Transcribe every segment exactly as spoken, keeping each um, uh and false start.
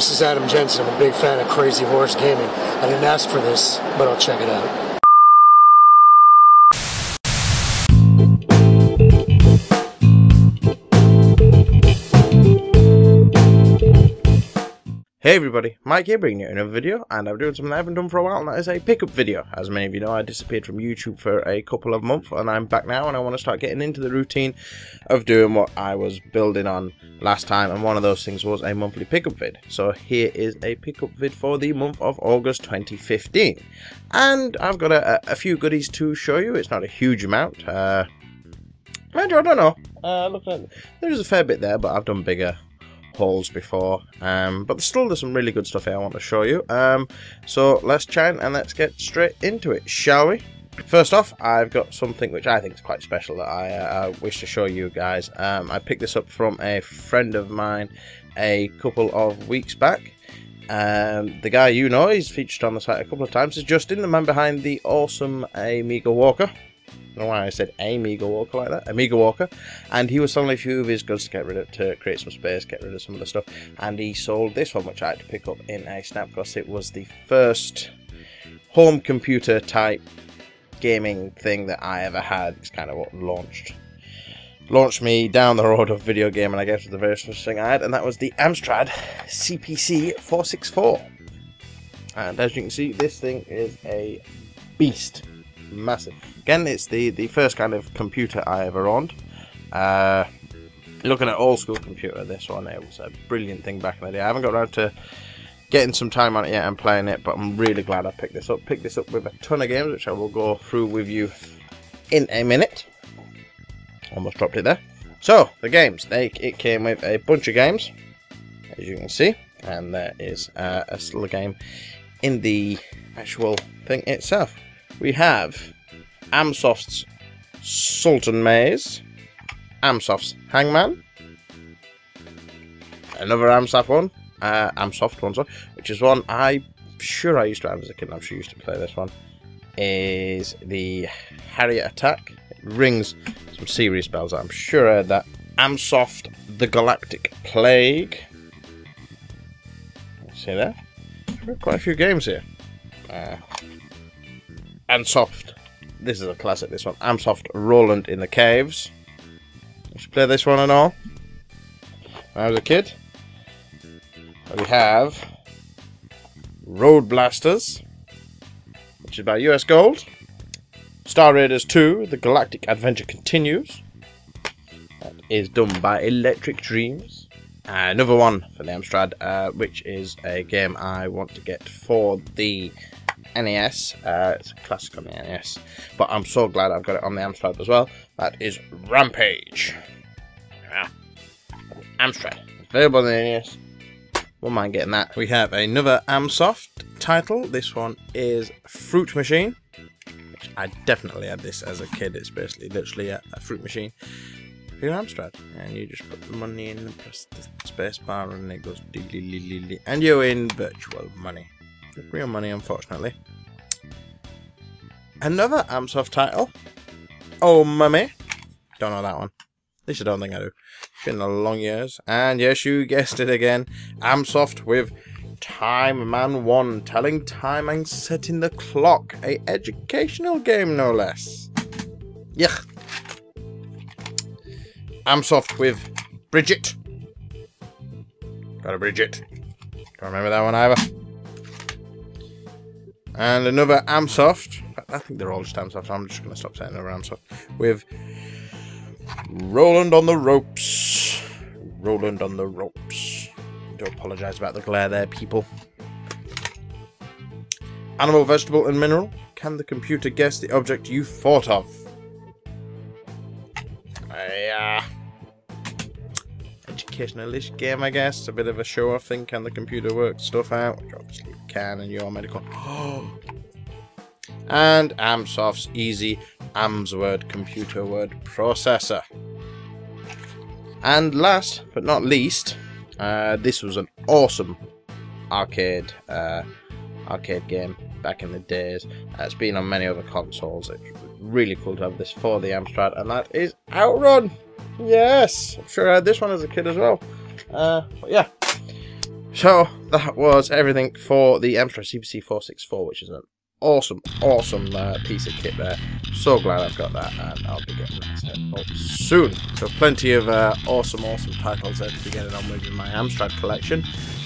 this is Adam Jensen. I'm a big fan of Crazy Horse Gaming. I didn't ask for this, but I'll check it out. Hey everybody, Mike here bringing you another video, and I'm doing something I haven't done for a while, and that is a pickup video. As many of you know, I disappeared from YouTube for a couple of months, and I'm back now, and I want to start getting into the routine of doing what I was building on last time, and one of those things was a monthly pickup vid. So here is a pickup vid for the month of August twenty fifteen, and I've got a, a few goodies to show you. It's not a huge amount, uh, I don't know, uh, look at it. There's a fair bit there, but I've done bigger hauls before, um, but still there's some really good stuff here I want to show you, um, so let's chat and let's get straight into it, shall we? First off, I've got something which I think is quite special that I uh, wish to show you guys. um, I picked this up from a friend of mine a couple of weeks back. Um, the guy you know, he's featured on the site a couple of times, is Justin, the man behind the awesome Amiga Walker. I don't know why I said Amiga Walker like that, Amiga Walker, and he was selling a few of his goods to get rid of, to create some space, get rid of some of the stuff, and he sold this one, which I had to pick up in a snap because it was the first home computer type gaming thing that I ever had. It's kind of what launched launched me down the road of video game, and I guess was the very first thing I had, and that was the Amstrad C P C four sixty-four. And as you can see, this thing is a beast. Massive. Again, it's the the first kind of computer I ever owned. Uh, looking at old school computer, this one, it was a brilliant thing back in the day. I haven't got around to getting some time on it yet and playing it, but I'm really glad I picked this up. Picked this up with a ton of games, which I will go through with you in a minute. Almost dropped it there. So the games, they it came with a bunch of games, as you can see, and there is uh, a little game in the actual thing itself. We have Amsoft's Sultan Maze, Amsoft's Hangman, another Amsoft one, uh, Amsoft one, sorry, which is one I'm sure I used to have as a kid, and I'm sure I used to play this one, is the Harrier Attack. It rings some serious bells, I'm sure I heard that. Amsoft, The Galactic Plague. See there? Quite a few games here. Uh, Amsoft, this is a classic, this one, Amsoft Roland in the Caves. I should play this one and all when I was a kid. We have Road Blasters, which is by U S Gold. Star Raiders two, The Galactic Adventure Continues. That is done by Electric Dreams. Another one for the Amstrad, uh, which is a game I want to get for the N E S. Uh, it's a classic on the N E S, but I'm so glad I've got it on the Amstrad as well. That is Rampage. Yeah. Amstrad. Available on the N E S. Wouldn't mind getting that. We have another Amsoft title. This one is Fruit Machine. I definitely had this as a kid. It's basically literally a, a fruit machine for your Amstrad, and you just put the money in and press the space bar, and it goes dee dee dee dee, and you're in virtual money. Real money, unfortunately. Another Amsoft title, Oh Mummy. Don't know that one. At least I don't think I do. It's been a long years. And yes, you guessed it again, Amsoft with Time Man one, telling time and setting the clock. A educational game, no less. Yeah. Amsoft with Bridget. Got a Bridget. Don't remember that one either. And another Amsoft, I think they're all just Amsoft, I'm just going to stop saying another Amsoft, with Roland on the Ropes. Roland on the Ropes. I do apologise about the glare there, people. Animal, vegetable and mineral. Can the computer guess the object you thought of? Yeah. Uh, educational-ish game, I guess. A bit of a show-off thing. Can the computer work stuff out? Which obviously can, and your medical. And Amsoft's Easy Amsword computer word processor. And last but not least, uh, this was an awesome arcade uh, arcade game back in the days. Uh, it's been on many other consoles. It's really cool to have this for the Amstrad, and that is Outrun. Yes, I'm sure I had this one as a kid as well. Uh, but yeah, So that was everything for the Amstrad C P C four sixty-four, which is an awesome, awesome uh, piece of kit there. So glad I've got that, and I'll be getting that set up soon. So plenty of uh, awesome, awesome titles there to be getting on with in my Amstrad collection.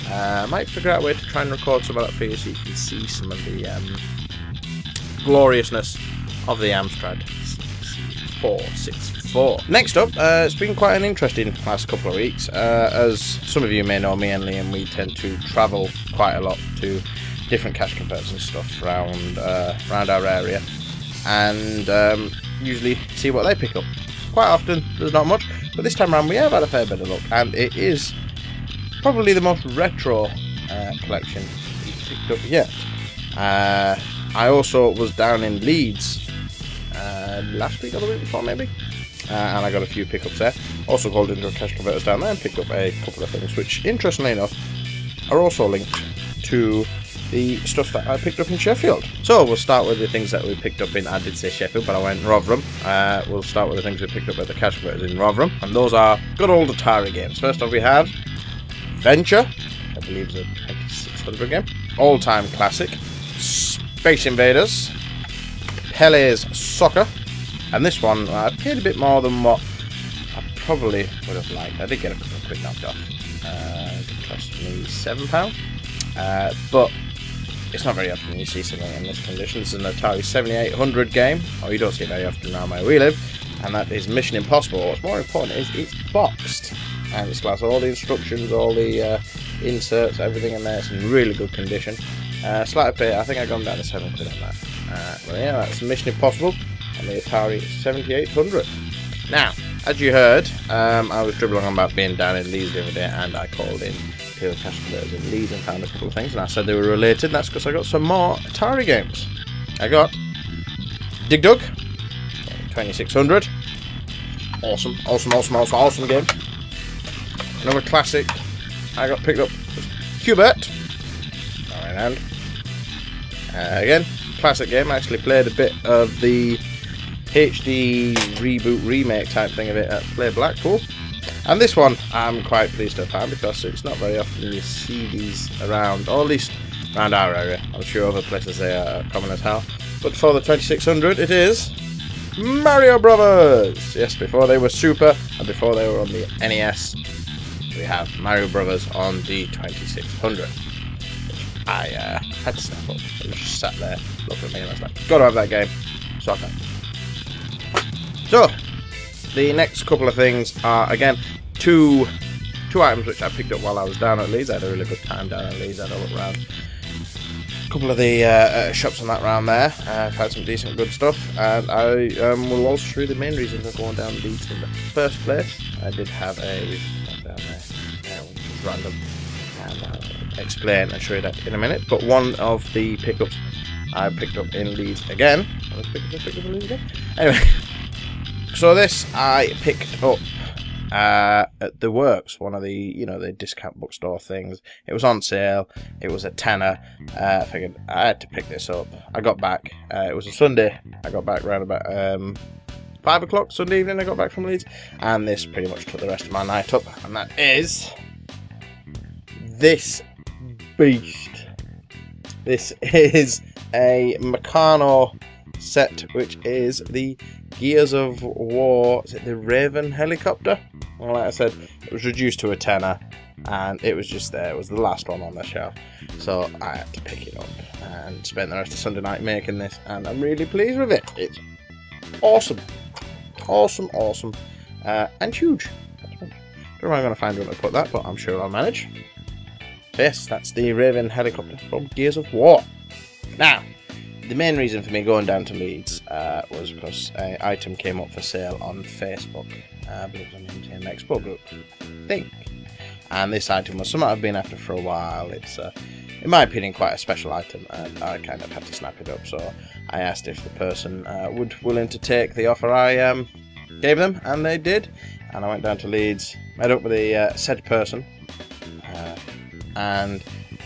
Uh, I might figure out a way to try and record some of that for you so you can see some of the um, gloriousness of the Amstrad four sixty-four. Next up, uh, it's been quite an interesting last couple of weeks. Uh, as some of you may know, me and Liam, we tend to travel quite a lot to different cash converters and stuff around, uh, around our area, and um, usually see what they pick up. Quite often there's not much, but this time around we have had a fair bit of luck, and it is probably the most retro uh, collection we've picked up yet. Uh, I also was down in Leeds uh, last week or the week before maybe, uh, and I got a few pickups there. Also called into a cash converters down there and picked up a couple of things which, interestingly enough, are also linked to the stuff that I picked up in Sheffield. So we'll start with the things that we picked up in, I did say Sheffield, but I went Rotherham. Uh, we'll start with the things we picked up at the cash converters in Rotherham, and those are good old Atari games. First off we have Venture, I believe it's a twenty-six hundred game, all-time classic, Space Invaders, Pele's Soccer, and this one I paid a bit more than what I probably would have liked. I did get a couple of quid knocked off, uh, it cost me seven pounds, uh, but it's not very often you see something in this condition. It's an Atari seventy-eight hundred game, or you don't see it very often around where we live, and that is Mission Impossible. What's more important is it's boxed, and it's got all the instructions, all the uh, inserts, everything in there. It's in really good condition. Uh, slight bit, I think I've gone down to seven quid on that. Uh, well, yeah, that's Mission Impossible and the Atari seventy-eight hundred. Now, as you heard, um, I was dribbling on about being down in Leeds the other day, and I called in to the cash converters in Leeds and found a couple of things, and I said they were related, and that's because I got some more Atari games. I got Dig Dug, twenty-six hundred, awesome, awesome, awesome, awesome, awesome game. Another classic I got picked up was Cubert, not in hand. Uh, again, classic game. I actually played a bit of the H D reboot remake type thing of it at Play Blackpool, and this one I'm quite pleased to have found because it's not very often you see these around, or at least around our area. I'm sure other places they are common as hell, but for the twenty-six hundred it is Mario Brothers. Yes, before they were Super and before they were on the N E S, we have Mario Brothers on the twenty-six hundred. I uh, had to snap up. I was just sat there looking at me and I was like, gotta have that game. Soccer. So, the next couple of things are, again, two two items which I picked up while I was down at Leeds. I had a really good time down at Leeds. I had a look around a couple of the uh, uh, shops and that round there. Uh, I've had some decent good stuff, and I um, will also show you the main reason for going down Leeds in the first place. I did have a down there, yeah, which is random, and I'll explain and show you that in a minute. But one of the pickups I picked up in Leeds again. I picked up, picked up in Leeds again. Anyway. So this I picked up uh, at the Works, one of the, you know, the discount bookstore things. It was on sale, it was a tenner, uh, I figured I had to pick this up. I got back, uh, it was a Sunday, I got back around about um, five o'clock Sunday evening, I got back from Leeds, and this pretty much took the rest of my night up, and that is this beast. This is a Meccano set, which is the Gears of War, is it the Raven helicopter? Well, like I said, it was reduced to a tenner, and it was just there, it was the last one on the shelf, so I had to pick it up, and spent the rest of Sunday night making this, and I'm really pleased with it. It's awesome, awesome, awesome, uh, and huge. I don't know where I'm going to find one to put that, but I'm sure I'll manage. Yes, that's the Raven helicopter from Gears of War. Now, the main reason for me going down to Leeds uh, was because an item came up for sale on Facebook, uh, I believe it was on the M T M Expo group, I think. And this item was something I've been after for a while. It's, uh, in my opinion, quite a special item, and I kind of had to snap it up. So I asked if the person uh, would willing to take the offer I um, gave them, and they did. And I went down to Leeds, met up with the uh, said person, uh, and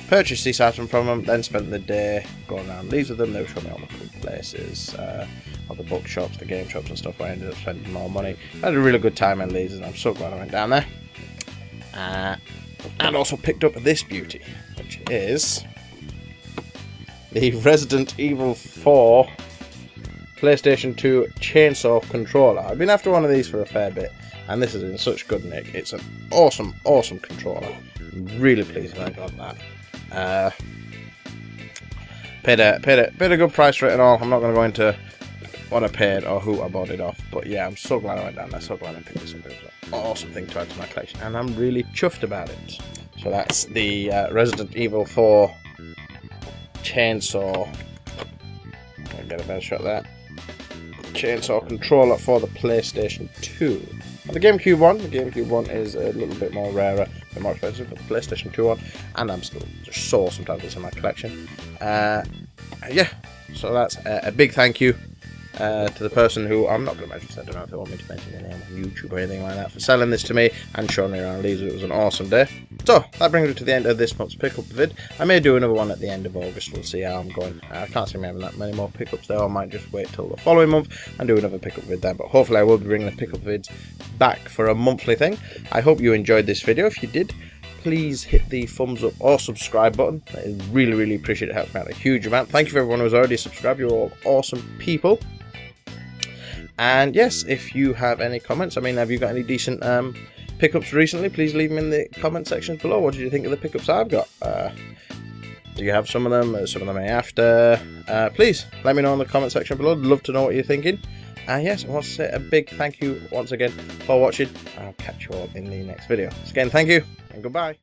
purchased this item from them, then spent the day going around Leeds with them. They were showing me all the cool places, uh, all the bookshops, the game shops and stuff, where I ended up spending more money. I had a really good time in Leeds, and I'm so glad I went down there. Uh, and also picked up this beauty, which is the Resident Evil four PlayStation two Chainsaw Controller. I've been after one of these for a fair bit, and this is in such good nick. It's an awesome, awesome controller. I'm really pleased that I got that. Uh, paid, a, paid, a, paid a good price for it and all. I'm not going to go into what I paid or who I bought it off, but yeah, I'm so glad I went down there. So glad I picked this up. It was an awesome thing to add to my collection, and I'm really chuffed about it. So that's the uh, Resident Evil four Chainsaw. I'll get a better shot there. Chainsaw controller for the PlayStation two. And the GameCube one, the GameCube one is a little bit more rarer and more expensive, but the PlayStation two one, and I'm still just so sometimes it's in my collection. Uh, yeah, so that's a, a big thank you uh, to the person who I'm not going to mention, because I don't know if they want me to mention their name on YouTube or anything like that, for selling this to me and showing me around Leeds. It was an awesome day. So that brings me to the end of this month's pickup vid. I may do another one at the end of August, we'll see how I'm going. I can't see me having that many more pickups there, I might just wait till the following month and do another pickup vid then, but hopefully I will be bringing the pickup vids back for a monthly thing. I hope you enjoyed this video. If you did, please hit the thumbs up or subscribe button. That is really, really appreciated, it helps me out a huge amount. Thank you for everyone who's already subscribed, you're all awesome people. And yes, if you have any comments, I mean, have you got any decent um, pickups recently? Please leave them in the comment sections below. What did you think of the pickups I've got? Uh, do you have some of them? Some of them I after? Uh, please let me know in the comment section below. I'd love to know what you're thinking. And yes, I want to say a big thank you once again for watching. I'll catch you all in the next video. Once again, thank you and goodbye.